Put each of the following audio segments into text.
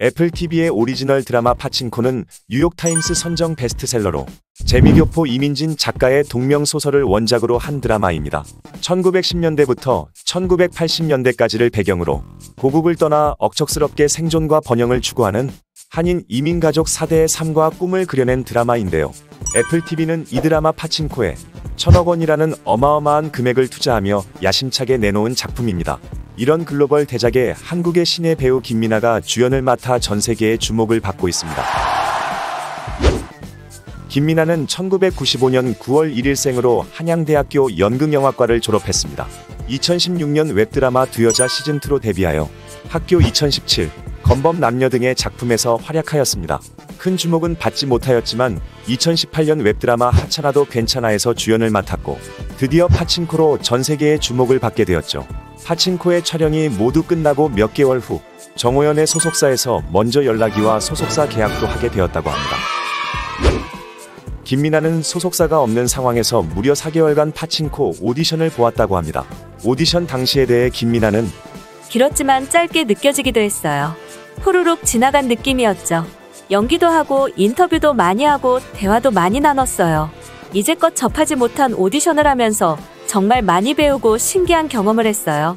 애플TV의 오리지널 드라마 파친코는 뉴욕타임스 선정 베스트셀러로 재미교포 이민진 작가의 동명소설을 원작으로 한 드라마입니다. 1910년대부터 1980년대까지를 배경으로 고국을 떠나 억척스럽게 생존과 번영을 추구하는 한인 이민가족 4대의 삶과 꿈을 그려낸 드라마인데요. 애플TV는 이 드라마 파친코에 1,000억 원이라는 어마어마한 금액을 투자하며 야심차게 내놓은 작품입니다. 이런 글로벌 대작에 한국의 신예 배우 김민하가 주연을 맡아 전 세계의 주목을 받고 있습니다. 김민하는 1995년 9월 1일생으로 한양대학교 연극영화과를 졸업했습니다. 2016년 웹드라마 두여자 시즌2로 데뷔하여 학교 2017, 건범 남녀 등의 작품에서 활약하였습니다. 큰 주목은 받지 못하였지만 2018년 웹드라마 하찮아도 괜찮아에서 주연을 맡았고 드디어 파친코로 전 세계의 주목을 받게 되었죠. 파친코의 촬영이 모두 끝나고 몇 개월 후 정호연의 소속사에서 먼저 연락이와 소속사 계약도 하게 되었다고 합니다. 김민하는 소속사가 없는 상황에서 무려 4개월간 파친코 오디션을 보았다고 합니다. 오디션 당시에 대해 김민하는 길었지만 짧게 느껴지기도 했어요. 후루룩 지나간 느낌이었죠. 연기도 하고 인터뷰도 많이 하고 대화도 많이 나눴어요. 이제껏 접하지 못한 오디션을 하면서 정말 많이 배우고 신기한 경험을 했어요.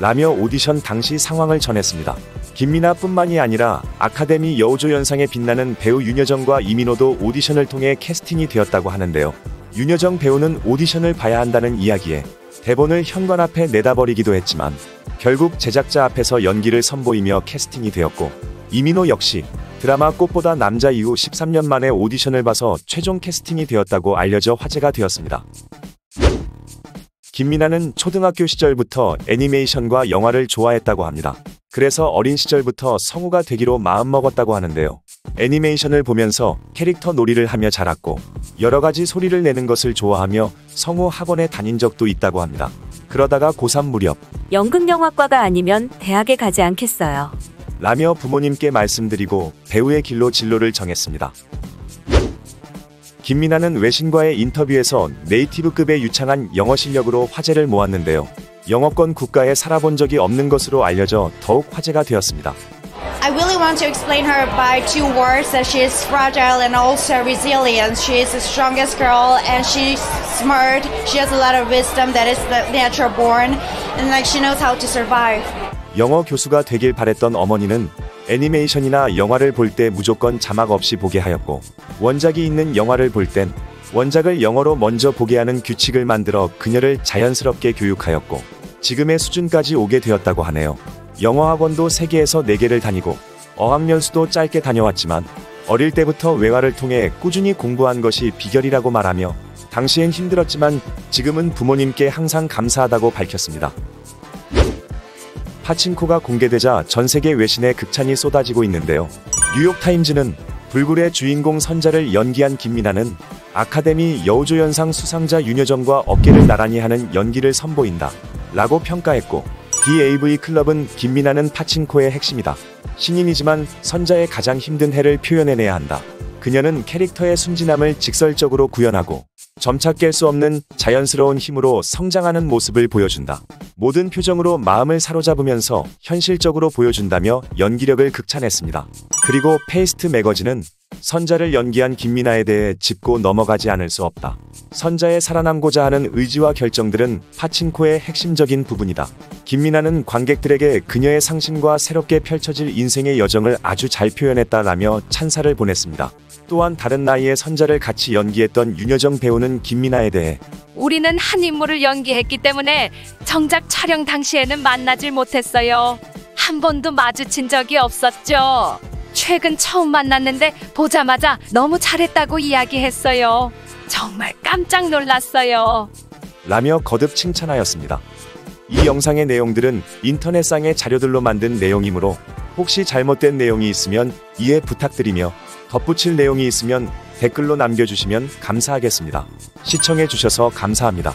라며 오디션 당시 상황을 전했습니다. 김민하뿐만이 아니라 아카데미 여우조연상에 빛나는 배우 윤여정과 이민호도 오디션을 통해 캐스팅이 되었다고 하는데요. 윤여정 배우는 오디션을 봐야 한다는 이야기에 대본을 현관 앞에 내다버리기도 했지만 결국 제작자 앞에서 연기를 선보이며 캐스팅이 되었고 이민호 역시 드라마 꽃보다 남자 이후 13년 만에 오디션을 봐서 최종 캐스팅이 되었다고 알려져 화제가 되었습니다. 김민하는 초등학교 시절부터 애니메이션과 영화를 좋아했다고 합니다. 그래서 어린 시절부터 성우가 되기로 마음먹었다고 하는데요. 애니메이션을 보면서 캐릭터 놀이를 하며 자랐고 여러 가지 소리를 내는 것을 좋아하며 성우 학원에 다닌 적도 있다고 합니다. 그러다가 고3 무렵 연극영화과가 아니면 대학에 가지 않겠어요. 라며 부모님께 말씀드리고 배우의 길로 진로를 정했습니다. 김민하는 외신과의 인터뷰에서 네이티브급의 유창한 영어 실력으로 화제를 모았는데요. 영어권 국가에 살아본 적이 없는 것으로 알려져 더욱 화제가 되었습니다. I really want to explain her by two words that she is fragile and also resilient. She is the strongest girl and she's smart. She has a lot of wisdom that is natural born and like she knows how to survive. 영어 교수가 되길 바랬던 어머니는 애니메이션이나 영화를 볼 때 무조건 자막 없이 보게 하였고 원작이 있는 영화를 볼 땐 원작을 영어로 먼저 보게 하는 규칙을 만들어 그녀를 자연스럽게 교육하였고 지금의 수준까지 오게 되었다고 하네요. 영어학원도 3개에서 4개를 다니고 어학연수도 짧게 다녀왔지만 어릴 때부터 외화를 통해 꾸준히 공부한 것이 비결이라고 말하며 당시엔 힘들었지만 지금은 부모님께 항상 감사하다고 밝혔습니다. 파친코가 공개되자 전세계 외신에 극찬이 쏟아지고 있는데요. 뉴욕타임즈는 불굴의 주인공 선자를 연기한 김민하는 아카데미 여우조연상 수상자 윤여정과 어깨를 나란히 하는 연기를 선보인다 라고 평가했고 BAV 클럽은 김민하는 파친코의 핵심이다. 신인이지만 선자의 가장 힘든 해를 표현해내야 한다. 그녀는 캐릭터의 순진함을 직설적으로 구현하고 점차 깰 수 없는 자연스러운 힘으로 성장하는 모습을 보여준다. 모든 표정으로 마음을 사로잡으면서 현실적으로 보여준다며 연기력을 극찬했습니다. 그리고 페이스트 매거진은 선자를 연기한 김민하에 대해 짚고 넘어가지 않을 수 없다. 선자의 살아남고자 하는 의지와 결정들은 파친코의 핵심적인 부분이다. 김민하는 관객들에게 그녀의 상심과 새롭게 펼쳐질 인생의 여정을 아주 잘 표현했다라며 찬사를 보냈습니다. 또한 다른 나이에 선자를 같이 연기했던 윤여정 배우는 김민하에 대해 우리는 한 인물을 연기했기 때문에 정작 촬영 당시에는 만나질 못했어요. 한 번도 마주친 적이 없었죠. 최근 처음 만났는데 보자마자 너무 잘했다고 이야기했어요. 정말 깜짝 놀랐어요. 라며 거듭 칭찬하였습니다. 이 영상의 내용들은 인터넷상의 자료들로 만든 내용이므로 혹시 잘못된 내용이 있으면 이해 부탁드리며 덧붙일 내용이 있으면 댓글로 남겨주시면 감사하겠습니다. 시청해주셔서 감사합니다.